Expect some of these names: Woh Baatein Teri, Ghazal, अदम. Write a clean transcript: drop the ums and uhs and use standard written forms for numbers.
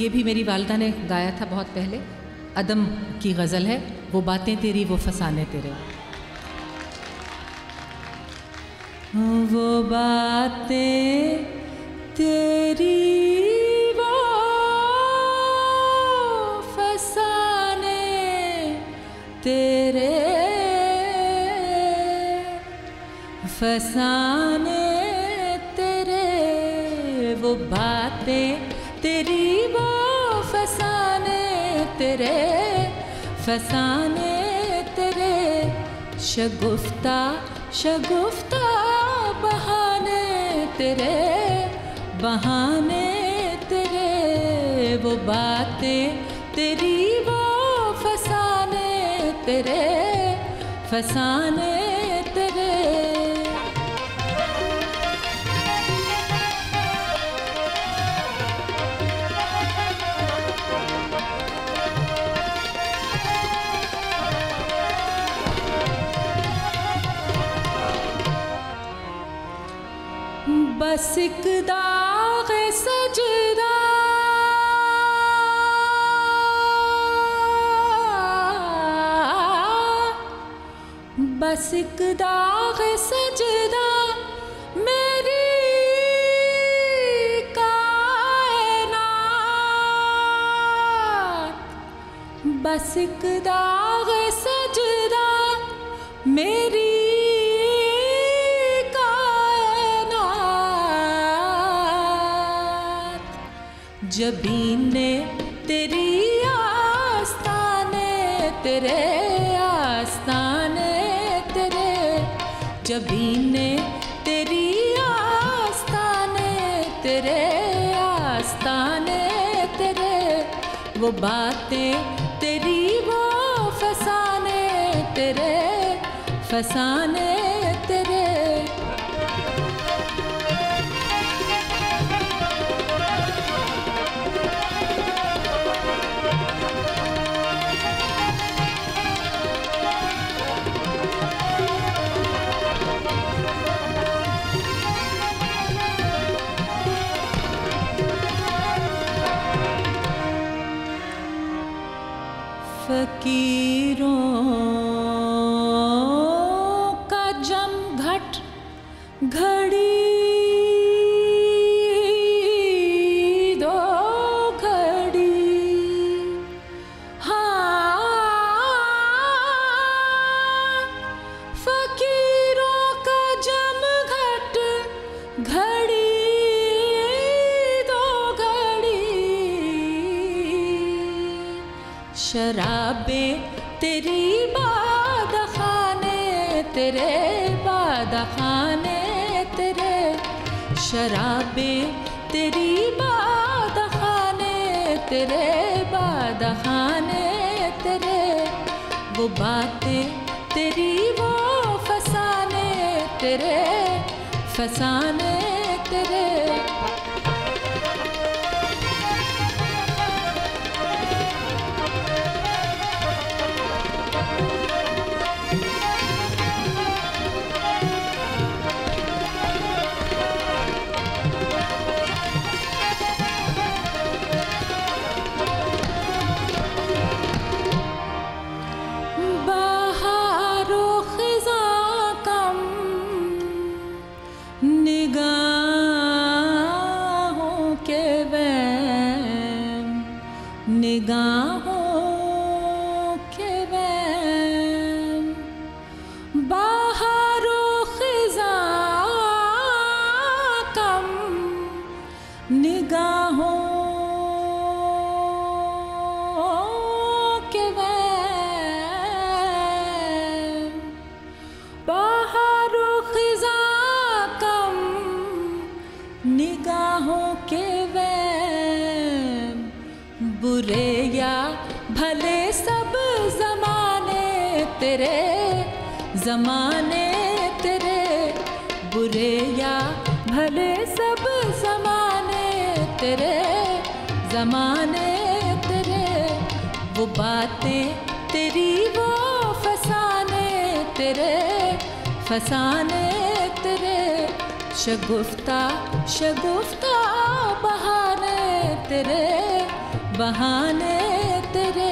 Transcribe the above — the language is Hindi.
ये भी मेरी वालदा ने गाया था बहुत पहले, अदम की गज़ल है, वो बातें तेरी वो फसाने तेरे। वो बातें तेरी वो फसाने तेरे, फसाने तेरे वो बातें तेरी वो फसाने तेरे, फसाने तेरे शगुफ्ता शगुफ्ता बहाने तेरे, बहाने तेरे वो बातें तेरी वो फसाने तेरे, फसाने तेरे। बस एक दाग सजदा मेरी कायनात, बस एक दाग सजदा मेरी जबीन ने तेरी आस्ताने तेरे, आस्ताने तेरे जबीन ने तेरी आस्ताने तेरे, आस्ताने तेरे वो बातें तेरी वो फसाने तेरे, फसाने तेरे। फकीरों का जमघट घड़ी दो घड़ी, हाँ फकीरों का जमघट घड़ी दो घड़ी, शराबे तेरी बादखाने तेरे, बादखाने तेरे शराबे तेरी बादखाने तेरे, बादखाने तेरे वो बातें तेरी वो फसाने तेरे, फसाने तेरे। निगाहों के वैन बाहरो खिजा कम, निगाहों के वैन बाहरो खिजा कम, निगाहों के बुरे या भले सब ज़माने तेरे, ज़माने तेरे बुरे या भले सब ज़माने तेरे, ज़माने तेरे वो बातें तेरी वो फसाने तेरे, फसाने तेरे शगुफ्ता शगुफ्ता बहाने तेरे, बहाने तेरे